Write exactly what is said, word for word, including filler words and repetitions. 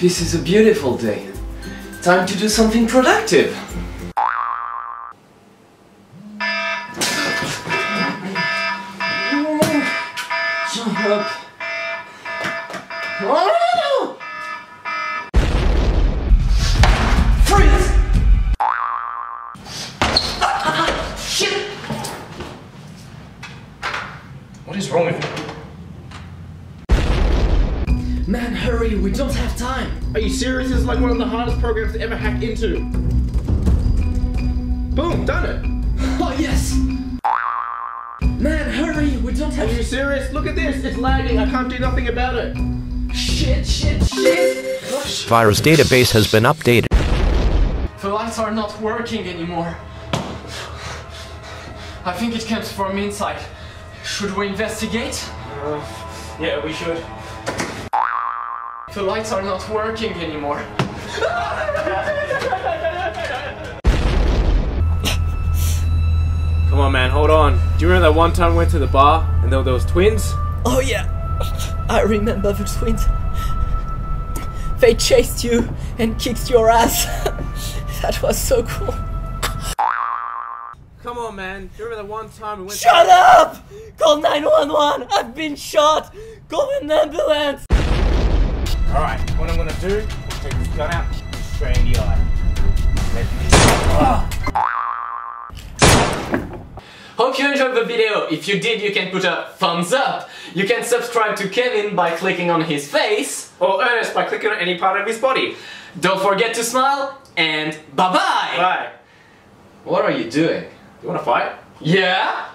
This is a beautiful day. Time to do something productive. Jump up. Freeze! Ah, shit! What is wrong with you? Man, hurry, we don't have time! Are you serious? It's like one of the hardest programs to ever hack into. Boom, done it! Oh, yes! Man, hurry, we don't have- Are you serious? Look at this, it's lagging, I can't do nothing about it. Shit, shit, shit! Gosh. Virus database has been updated. The lights are not working anymore. I think it comes from inside. Should we investigate? Uh, yeah, we should. The lights are not working anymore. Come on, man, hold on. Do you remember that one time we went to the bar and there were those twins? Oh yeah, I remember the twins. They chased you and kicked your ass. That was so cool. Come on, man. Do you remember that one time we went Shut to up! Call nine one one! I've been shot! Call an ambulance! Alright, what I'm gonna do is take this gun out straight in the eye. Oh. Hope you enjoyed the video. If you did, you can put a thumbs up. You can subscribe to Kevin by clicking on his face. Or Ernest by clicking on any part of his body. Don't forget to smile and bye-bye! Bye. What are you doing? You wanna fight? Yeah?